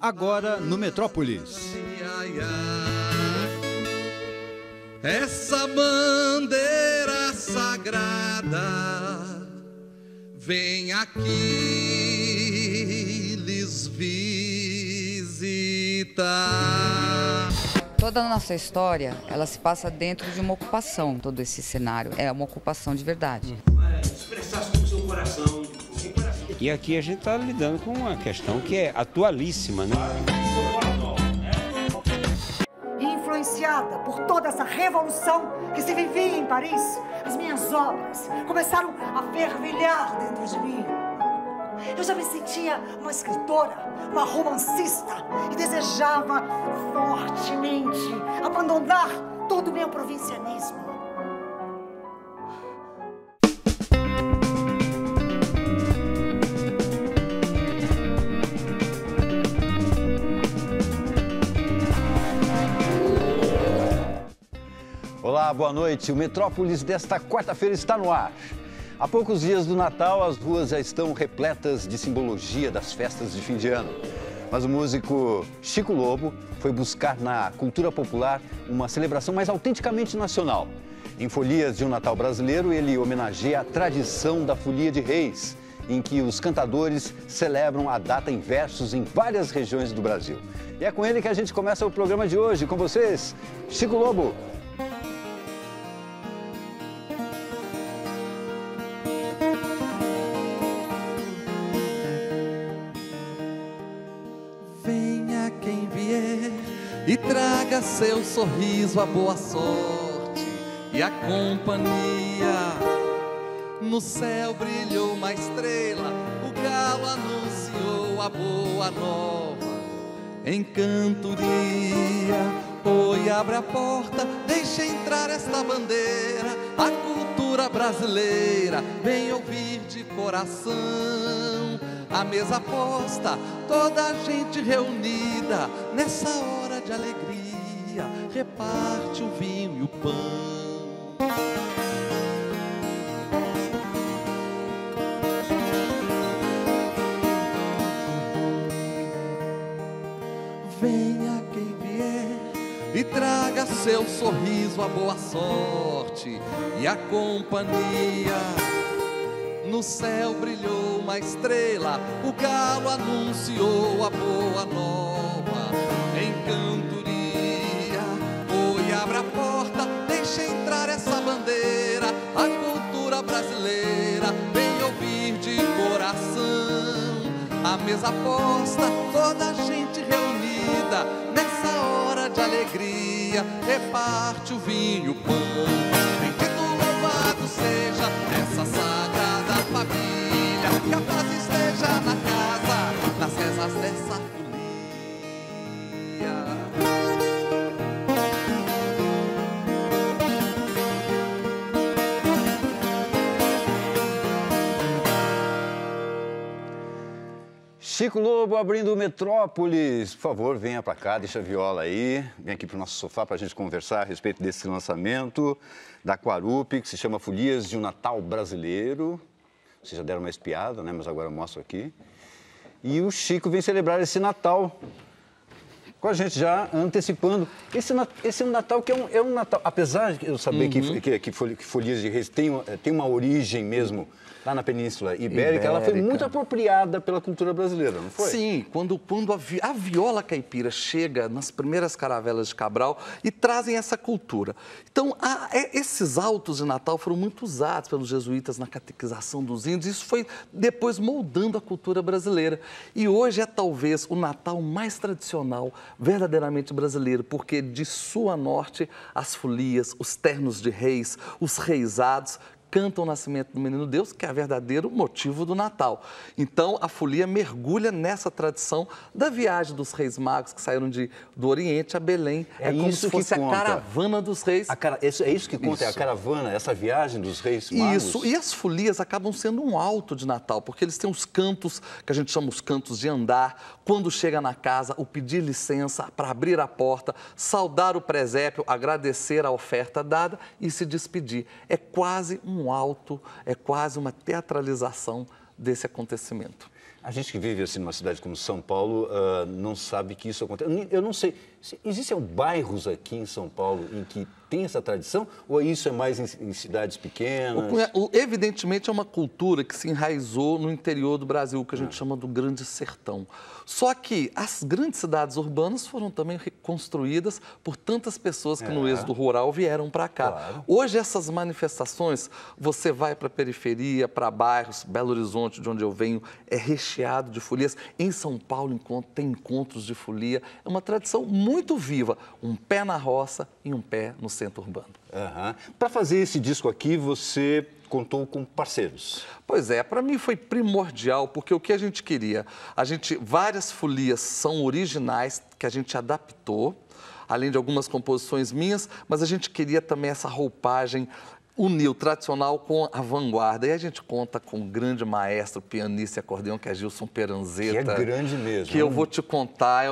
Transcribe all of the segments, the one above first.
agora no Metrópolis. Essa bandeira sagrada vem aqui lhes visitar. Toda a nossa história, ela se passa dentro de uma ocupação, todo esse cenário. É uma ocupação de verdade. Expressasse com o seu coração. E aqui a gente está lidando com uma questão que é atualíssima, né? Influenciada por toda essa revolução que se vivia em Paris, as minhas obras começaram a fervilhar dentro de mim. Eu já me sentia uma escritora, uma romancista e desejava fortemente abandonar todo o meu provincianismo. Olá, boa noite. O Metrópolis desta quarta-feira está no ar. Há poucos dias do Natal, as ruas já estão repletas de simbologia das festas de fim de ano. Mas o músico Chico Lobo foi buscar na cultura popular uma celebração mais autenticamente nacional. Em Folias de um Natal Brasileiro, ele homenageia a tradição da Folia de Reis, em que os cantadores celebram a data em versos em várias regiões do Brasil. E é com ele que a gente começa o programa de hoje. Com vocês, Chico Lobo. Traga seu sorriso, a boa sorte e a companhia. No céu brilhou uma estrela, o galo anunciou a boa nova em cantoria. Oi, abre a porta, deixa entrar esta bandeira, a cultura brasileira, vem ouvir de coração. A mesa posta, toda a gente reunida, nessa hora de alegria, reparte o vinho e o pão. Venha quem vier e traga seu sorriso, a boa sorte e a companhia. No céu brilhou uma estrela, o galo anunciou a boa nova em cantoria. Oi, abra a porta, deixa entrar essa bandeira, a cultura brasileira, vem ouvir de coração. A mesa posta, toda a gente reunida, nessa hora de alegria, reparte o vinho e o pão. Bendito, louvado seja essa sagrada família, que a paz esteja na casa, nas rezas dessa folia. Chico Lobo abrindo o Metrópolis. Por favor, venha pra cá, deixa a viola aí. Vem aqui pro nosso sofá pra gente conversar a respeito desse lançamento da Quarupi, que se chama Folias de um Natal Brasileiro. Vocês já deram uma espiada, né? Mas agora eu mostro aqui. E o Chico vem celebrar esse Natal com a gente já antecipando. Esse Natal que é um Natal... Apesar de eu saber que Folias de Reis tem uma origem mesmo lá na Península Ibérica, ela foi muito apropriada pela cultura brasileira, não foi? Sim, quando a viola caipira chega nas primeiras caravelas de Cabral e trazem essa cultura. Então, esses autos de Natal foram muito usados pelos jesuítas na catequização dos índios, e isso foi depois moldando a cultura brasileira. E hoje é talvez o Natal mais tradicional verdadeiramente brasileiro, porque de sul a norte, as folias, os ternos de reis, os reisados cantam o nascimento do menino Deus, que é o verdadeiro motivo do Natal. Então, a folia mergulha nessa tradição da viagem dos reis magos que saíram do Oriente a Belém. É como se fosse a caravana dos reis. É isso que conta, é a caravana, essa viagem dos reis magos. Isso, e as folias acabam sendo um alto de Natal, porque eles têm os cantos, que a gente chama os cantos de andar, quando chega na casa, o pedir licença para abrir a porta, saudar o presépio, agradecer a oferta dada e se despedir. É quase um alto, é quase uma teatralização desse acontecimento. A gente que vive assim numa cidade como São Paulo não sabe que isso acontece. Eu não sei, existem bairros aqui em São Paulo em que tem essa tradição ou isso é mais em cidades pequenas? Evidentemente é uma cultura que se enraizou no interior do Brasil, que a gente chama do Grande Sertão. Só que as grandes cidades urbanas foram também reconstruídas por tantas pessoas que no êxodo rural vieram para cá. Claro. Hoje essas manifestações, você vai para a periferia, para bairros, Belo Horizonte, de onde eu venho, é recheado de folias. Em São Paulo tem encontros de folia. É uma tradição muito viva. Um pé na roça e um pé no centro urbano. Para fazer esse disco aqui, você contou com parceiros. Pois é, para mim foi primordial, porque o que a gente queria? Várias folias são originais, que a gente adaptou, além de algumas composições minhas, mas a gente queria também essa roupagem, uniu o tradicional com a vanguarda. E a gente conta com o grande maestro, pianista e acordeão, que é Gilson Peranzetta. Que é grande mesmo. Que eu vou te contar,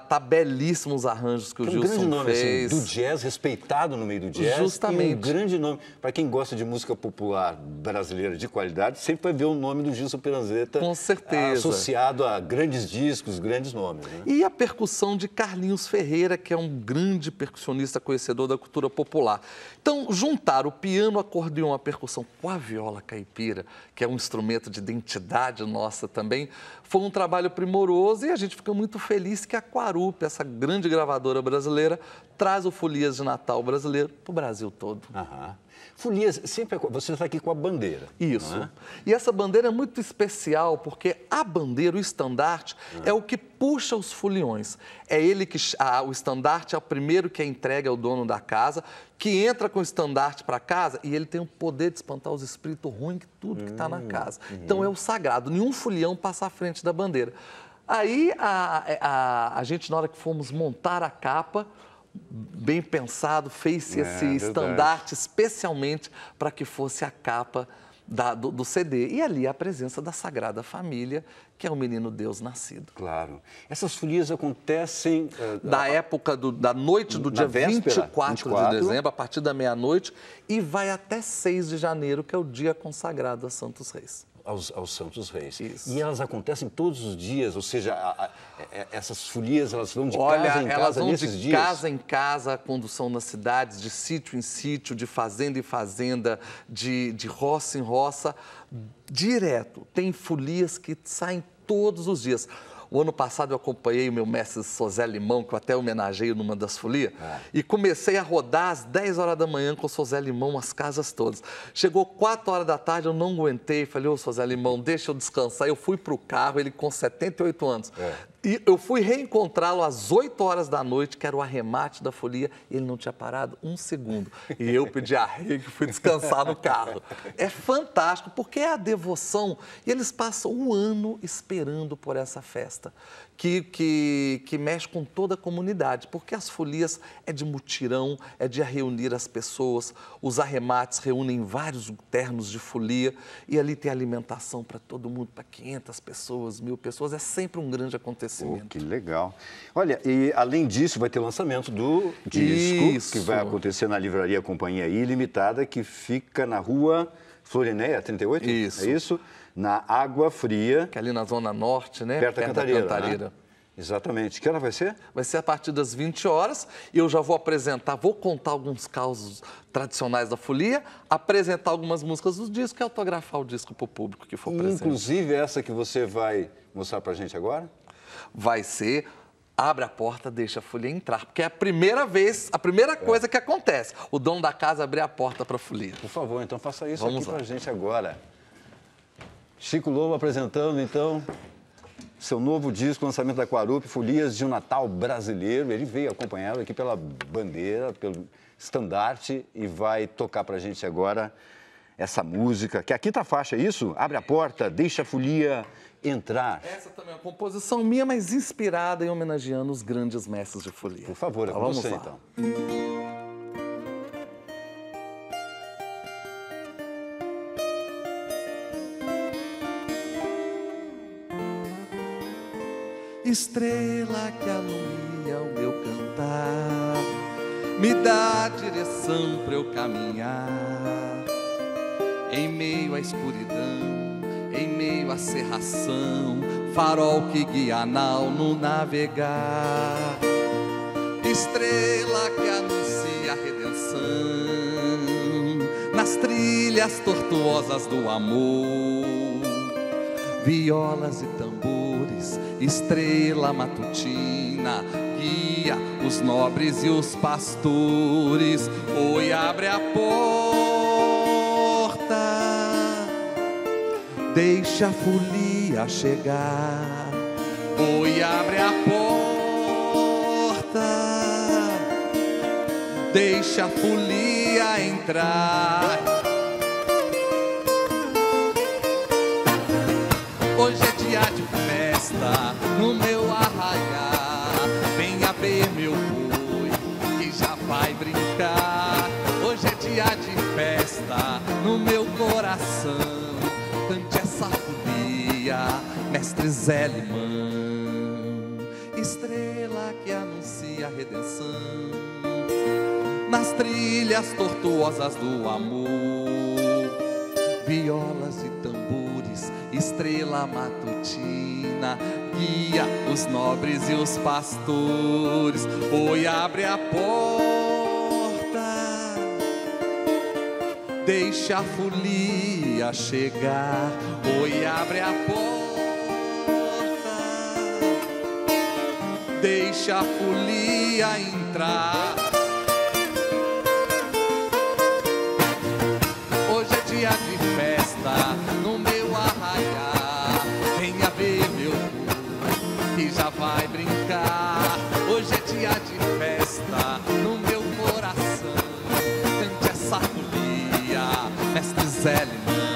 tá belíssimos os arranjos que o Gilson fez. Um grande nome, assim, do jazz, respeitado no meio do jazz. Justamente. E um grande nome. Para quem gosta de música popular brasileira de qualidade, sempre vai ver o nome do Gilson Peranzetta. Com certeza. Associado a grandes discos, grandes nomes. Né? E a percussão de Carlinhos Ferreira, que é um grande percussionista conhecedor da cultura popular. Então, juntar o piano, o acordeão, a percussão com a viola caipira, que é um instrumento de identidade nossa também, foi um trabalho primoroso e a gente fica muito feliz que a Quarupi, essa grande gravadora brasileira, traz o Folias de Natal brasileiro para o Brasil todo. Folias, sempre você está aqui com a bandeira. Isso. Não é? E essa bandeira é muito especial, porque a bandeira, o estandarte, é o que puxa os foliões. É ele que... o estandarte é o primeiro que é entregue ao dono da casa, que entra com o estandarte para casa e ele tem o poder de espantar os espíritos ruins, tudo que está na casa. Então é o sagrado, nenhum folião passa à frente da bandeira. Aí a gente, na hora que fomos montar a capa, bem pensado, fez-se esse estandarte especialmente para que fosse a capa do CD. E ali a presença da Sagrada Família, que é o menino Deus nascido. Claro. Essas folias acontecem... da época, da noite do dia véspera, 24 de dezembro, a partir da meia-noite, e vai até 6 de janeiro, que é o dia consagrado a Santos Reis. Aos Santos Reis. Isso. E elas acontecem todos os dias, ou seja, essas folias, elas vão de casa em casa nesses dias? Elas vão de casa em casa, condução nas cidades, de sítio em sítio, de fazenda em fazenda, de roça em roça, direto. Tem folias que saem todos os dias. O ano passado eu acompanhei o meu mestre Sozé Limão, que eu até homenageei numa das folias, e comecei a rodar às 10 horas da manhã com o Sozé Limão as casas todas. Chegou 4 horas da tarde, eu não aguentei, falei, ô Sozé Limão, deixa eu descansar. Eu fui para o carro, ele com 78 anos. E eu fui reencontrá-lo às 8 horas da noite, que era o arremate da folia, e ele não tinha parado um segundo. E eu pedi arrego e fui descansar no carro. É fantástico, porque é a devoção. E eles passam um ano esperando por essa festa, que mexe com toda a comunidade, porque as folias é de mutirão, é de reunir as pessoas, os arremates reúnem vários ternos de folia, e ali tem alimentação para todo mundo, para 500 pessoas, 1000 pessoas, é sempre um grande acontecimento. Que legal. Olha, e além disso, vai ter o lançamento do disco, que vai acontecer na Livraria Companhia Ilimitada, que fica na rua Florineia, 38? Isso. É isso? Na Água Fria. Que é ali na Zona Norte, né? Perto da Cantareira. Exatamente. Que hora vai ser? Vai ser a partir das 20 horas. Eu já vou apresentar, vou contar alguns causos tradicionais da folia, apresentar algumas músicas do disco e autografar o disco para o público que for presente. Inclusive essa que você vai mostrar para a gente agora? Vai ser, abre a porta, deixa a folia entrar, porque é a primeira vez, a primeira coisa que acontece, o dono da casa abrir a porta para a folia. Por favor, então faça isso. Vamos aqui para a gente agora. Chico Lobo apresentando, então, seu novo disco, lançamento da Quarupi, Folias de um Natal Brasileiro. Ele veio acompanhado aqui pela bandeira, pelo estandarte e vai tocar para a gente agora essa música, que é a quinta faixa, é isso? Abre a porta, deixa a folia entrar. Essa também é uma composição minha, mas inspirada e homenageando os grandes mestres de folia. Por favor, vamos lá. Então. Estrela que alumia o meu cantar, me dá a direção para eu caminhar em meio à escuridão, em meio à cerração, farol que guia nau no navegar, estrela que anuncia a redenção nas trilhas tortuosas do amor, violas e tambores, estrela matutina, guia os nobres e os pastores. Oi, abre a porta, deixa a folia chegar. Oi, abre a porta, deixa a folia entrar. Hoje é dia de festa no meu arraial. Meu boi que já vai brincar. Hoje é dia de festa no meu coração. Cante essa folia, mestre Zé Limão. Estrela que anuncia a redenção nas trilhas tortuosas do amor, violas e tambores, estrela matutina, guia os nobres e os pastores. Oi, abre a porta, deixa a folia chegar. Oi, abre a porta, deixa a folia entrar. Hoje é dia de festa no meu arraial. Venha ver meu povo que já vai brincar. Hoje é dia de festa no meu coração. Cante essa folia, mestre Zé Limão.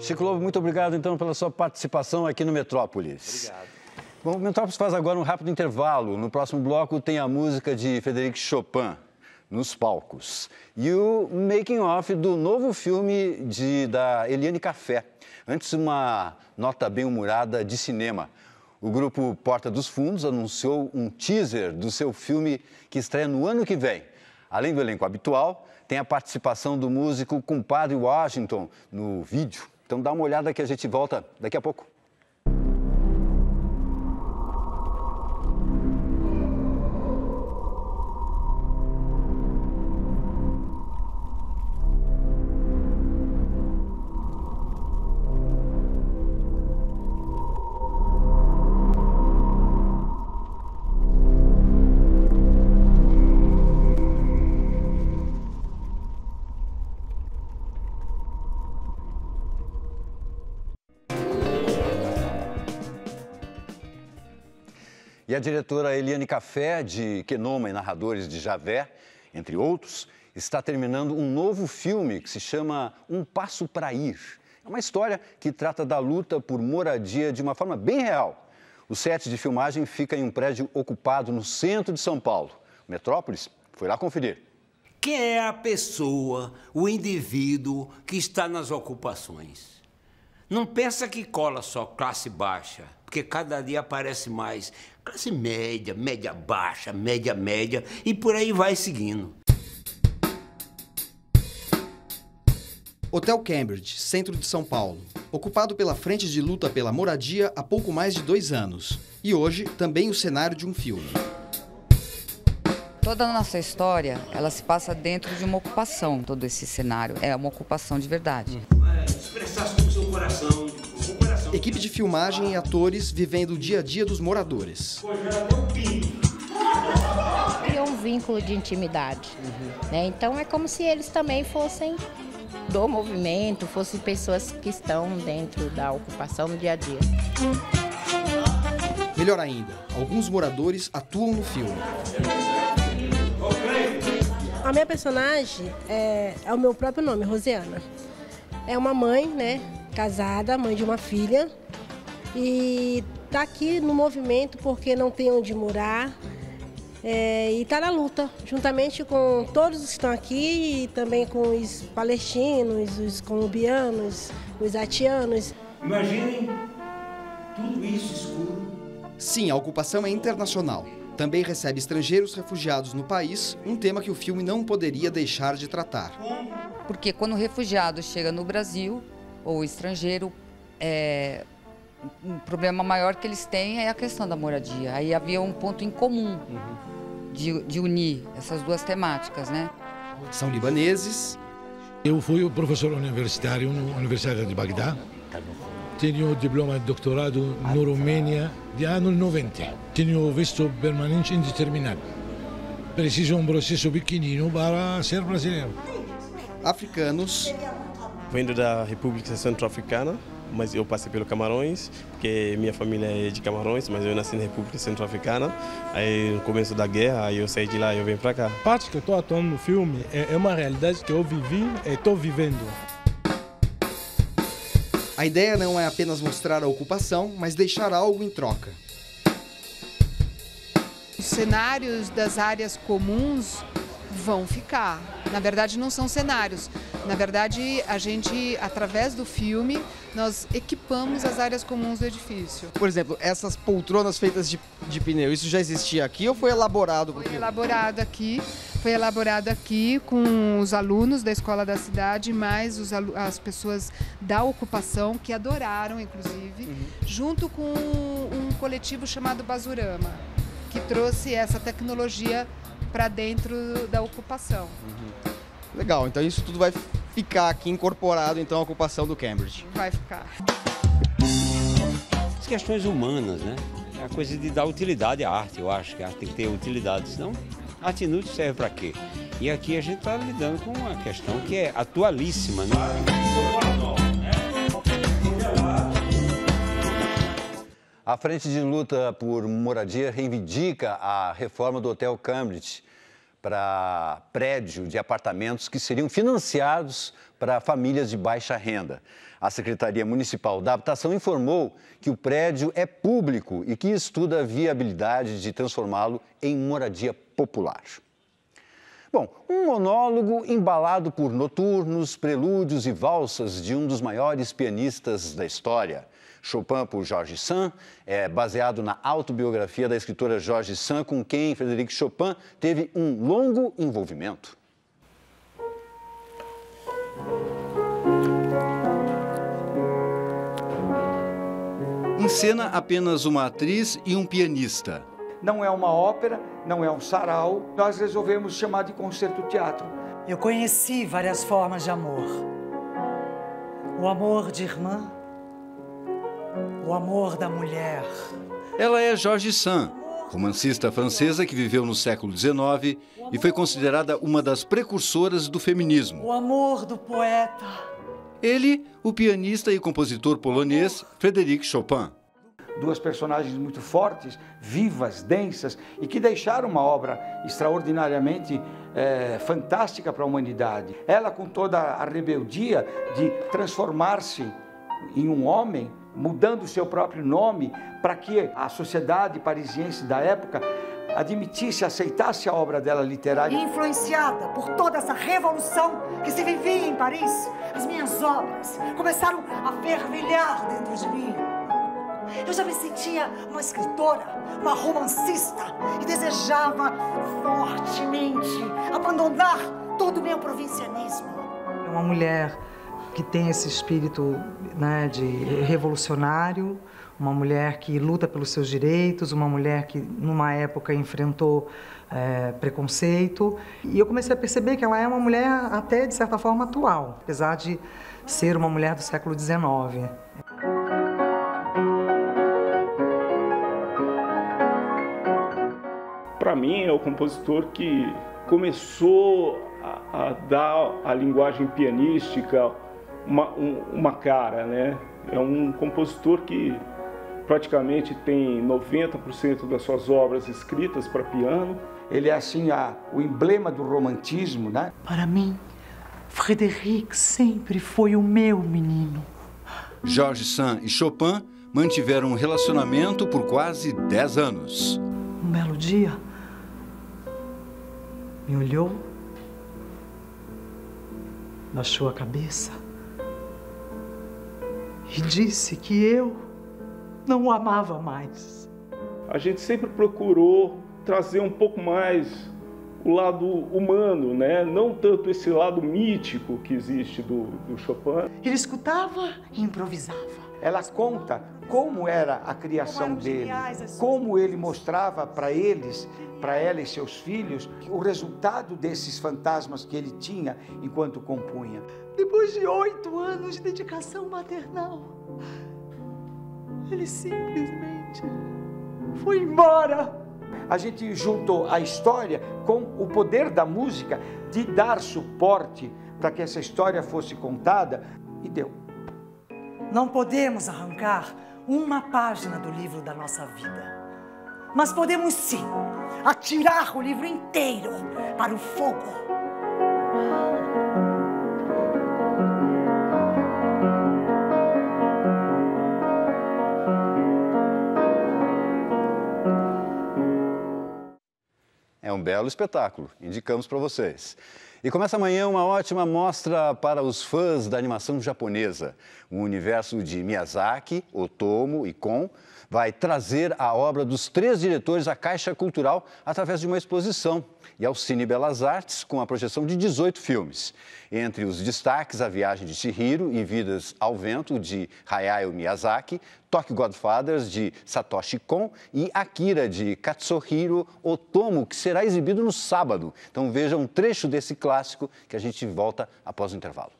Chico Lobo, muito obrigado então pela sua participação aqui no Metrópolis. Obrigado. Bom, o Metrópolis faz agora um rápido intervalo. No próximo bloco tem a música de Frédéric Chopin nos palcos e o making of do novo filme da Eliane Caffé. Antes, uma nota bem humorada de cinema. O grupo Porta dos Fundos anunciou um teaser do seu filme que estreia no ano que vem. Além do elenco habitual, tem a participação do músico Compadre Washington no vídeo. Então dá uma olhada que a gente volta daqui a pouco. E a diretora Eliane Caffé, de Quenoma e Narradores de Javé, entre outros, está terminando um novo filme que se chama Um Passo para Ir. É uma história que trata da luta por moradia de uma forma bem real. O set de filmagem fica em um prédio ocupado no centro de São Paulo. Metrópolis foi lá conferir. Quem é a pessoa, o indivíduo que está nas ocupações? Não pensa que cola só classe baixa, porque cada dia aparece mais classe média, média baixa, média, e por aí vai seguindo. Hotel Cambridge, centro de São Paulo, ocupado pela Frente de Luta pela Moradia há pouco mais de 2 anos. E hoje, também o cenário de um filme. Toda a nossa história, ela se passa dentro de uma ocupação, todo esse cenário. É uma ocupação de verdade. Expressasse com o seu coração. Equipe de filmagem e atores vivendo o dia a dia dos moradores. Cria um vínculo de intimidade. Né? Então é como se eles também fossem do movimento, fossem pessoas que estão dentro da ocupação no dia a dia. Melhor ainda, alguns moradores atuam no filme. A minha personagem é o meu próprio nome, Rosiana. É uma mãe, né? Casada, mãe de uma filha, e está aqui no movimento porque não tem onde morar, e está na luta, juntamente com todos os que estão aqui e também com os palestinos, os colombianos, os haitianos. Imaginem tudo isso escuro. Sim, a ocupação é internacional. Também recebe estrangeiros refugiados no país, um tema que o filme não poderia deixar de tratar. Porque quando o refugiado chega no Brasil, ou estrangeiro, um problema maior que eles têm é a questão da moradia. Aí havia um ponto em comum de unir essas duas temáticas, né? São libaneses. Eu fui professor universitário na Universidade de Bagdá. Tenho o diploma de doutorado na Romênia de ano 90. Tenho visto permanente indeterminado. Preciso de um processo pequenino para ser brasileiro. Africanos. Venho da República Centro-Africana, mas eu passei pelo Camarões, porque minha família é de Camarões, mas eu nasci na República Centro-Africana. Aí, no começo da guerra, eu saí de lá e eu venho para cá. A parte que eu estou atuando no filme é uma realidade que eu vivi e estou vivendo. A ideia não é apenas mostrar a ocupação, mas deixar algo em troca. Os cenários das áreas comuns vão ficar. Na verdade, não são cenários. Na verdade, a gente, através do filme, nós equipamos as áreas comuns do edifício. Por exemplo, essas poltronas feitas de pneu, isso já existia aqui ou foi elaborado? Foi elaborado aqui. Foi elaborado aqui com os alunos da Escola da Cidade, mais as pessoas da ocupação, que adoraram, inclusive, junto com um coletivo chamado Basurama, que trouxe essa tecnologia para dentro da ocupação. Legal, então isso tudo vai ficar aqui incorporado, então, à ocupação do Cambridge. Vai ficar. As questões humanas, né? É a coisa de dar utilidade à arte, eu acho que a arte tem que ter utilidade, senão... Arte inútil serve para quê? E aqui a gente está lidando com uma questão que é atualíssima, né? A Frente de Luta por Moradia reivindica a reforma do Hotel Cambridge para prédio de apartamentos que seriam financiados para famílias de baixa renda. A Secretaria Municipal da Habitação informou que o prédio é público e que estuda a viabilidade de transformá-lo em moradia popular. Bom, um monólogo embalado por noturnos, prelúdios e valsas de um dos maiores pianistas da história. Chopin por George Sand é baseado na autobiografia da escritora George Sand, com quem Frédéric Chopin teve um longo envolvimento. Encena apenas uma atriz e um pianista. Não é uma ópera, não é um sarau. Nós resolvemos chamar de concerto-teatro. Eu conheci várias formas de amor. O amor de irmã, o amor da mulher. Ela é George Sand, romancista francesa que viveu no século XIX e foi considerada uma das precursoras do feminismo. O amor do poeta. Ele, o pianista e compositor polonês Frédéric Chopin. Duas personagens muito fortes, vivas, densas, e que deixaram uma obra extraordinariamente fantástica para a humanidade. Ela, com toda a rebeldia de transformar-se em um homem, mudando o seu próprio nome para que a sociedade parisiense da época admitisse, aceitasse a obra dela literária. E influenciada por toda essa revolução que se vivia em Paris, as minhas obras começaram a fervilhar dentro de mim. Eu já me sentia uma escritora, uma romancista, e desejava fortemente abandonar todo o meu provincianismo. Uma mulher que tem esse espírito, né, de revolucionário, uma mulher que luta pelos seus direitos, uma mulher que, numa época, enfrentou preconceito. E eu comecei a perceber que ela é uma mulher, até, de certa forma, atual, apesar de ser uma mulher do século XIX. Para mim, é o compositor que começou a dar à linguagem pianística uma cara, né? É um compositor que praticamente tem 90% das suas obras escritas para piano. Ele é, assim, o emblema do romantismo, né? Para mim, Frédéric sempre foi o meu menino. George Sand e Chopin mantiveram um relacionamento por quase 10 anos. Um belo dia, me olhou, baixou a cabeça e disse que eu não o amava mais. A gente sempre procurou trazer um pouco mais o lado humano, né? Não tanto esse lado mítico que existe do Chopin. Ele escutava e improvisava. Ela conta como era a criação dele, como ele mostrava para eles, para ela e seus filhos, o resultado desses fantasmas que ele tinha enquanto compunha. Depois de 8 anos de dedicação maternal, ele simplesmente foi embora. A gente juntou a história com o poder da música de dar suporte para que essa história fosse contada, e deu. Não podemos arrancar uma página do livro da nossa vida, mas podemos sim atirar o livro inteiro para o fogo. É um belo espetáculo, indicamos para vocês. E começa amanhã uma ótima mostra para os fãs da animação japonesa. O universo de Miyazaki, Otomo e Kon vai trazer a obra dos 3 diretores à Caixa Cultural através de uma exposição e ao Cine Belas Artes com a projeção de 18 filmes. Entre os destaques, A Viagem de Chihiro e Vidas ao Vento, de Hayao Miyazaki, Toque Godfathers, de Satoshi Kon e Akira, de Katsuhiro Otomo, que será exibido no sábado. Então veja um trecho desse clássico que a gente volta após o intervalo.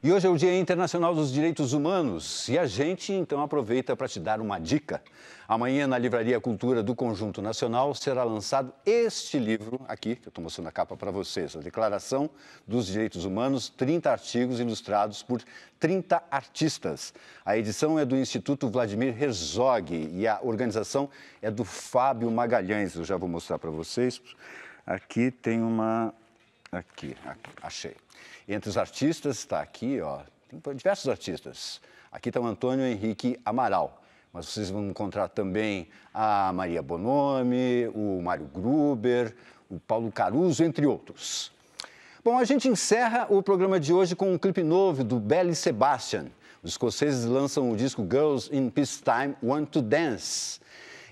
E hoje é o Dia Internacional dos Direitos Humanos e a gente, então, aproveita para te dar uma dica. Amanhã, na Livraria Cultura do Conjunto Nacional, será lançado este livro aqui, que eu estou mostrando a capa para vocês, a Declaração dos Direitos Humanos, 30 artigos ilustrados por 30 artistas. A edição é do Instituto Vladimir Herzog e a organização é do Fábio Magalhães. Eu já vou mostrar para vocês. Aqui tem uma... Aqui, achei. Entre os artistas, está aqui, ó, tem diversos artistas. Aqui está o Antônio Henrique Amaral, mas vocês vão encontrar também a Maria Bonomi, o Mário Gruber, o Paulo Caruso, entre outros. Bom, a gente encerra o programa de hoje com um clipe novo do Belle Sebastian. Os escoceses lançam o disco Girls in Peacetime Want to Dance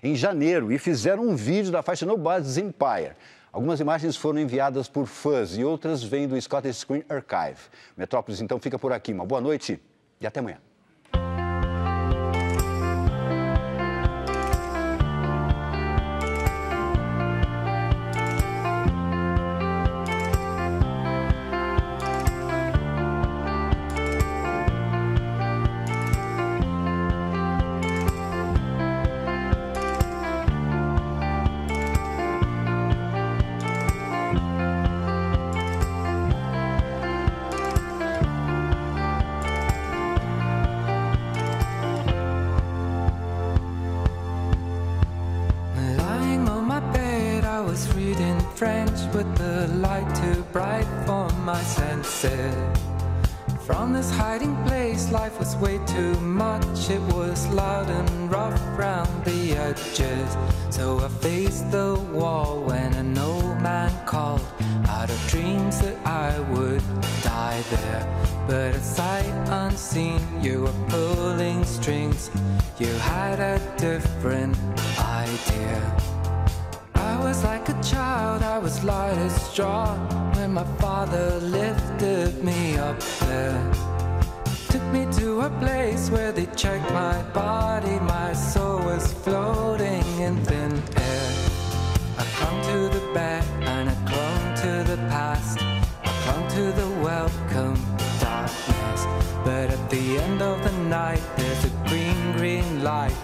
em janeiro e fizeram um vídeo da faixa Nobody's Empire. Algumas imagens foram enviadas por fãs e outras vêm do Scottish Screen Archive. Metrópolis, então, fica por aqui. Uma boa noite e até amanhã. From this hiding place, life was way too much. It was loud and rough round the edges. So I faced the wall when an old man called out of dreams that I would die there. But at sight unseen, you were pulling strings. You had a different idea. I was like a child, I was light as straw when my father lifted me up there. Took me to a place where they checked my body, my soul was floating in thin air. I clung to the bed and I clung to the past, I clung to the welcome darkness. But at the end of the night there's a green, green light,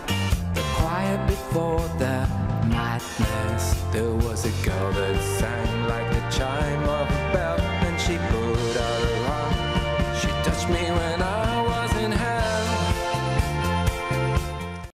the quiet before the madness. There was a girl that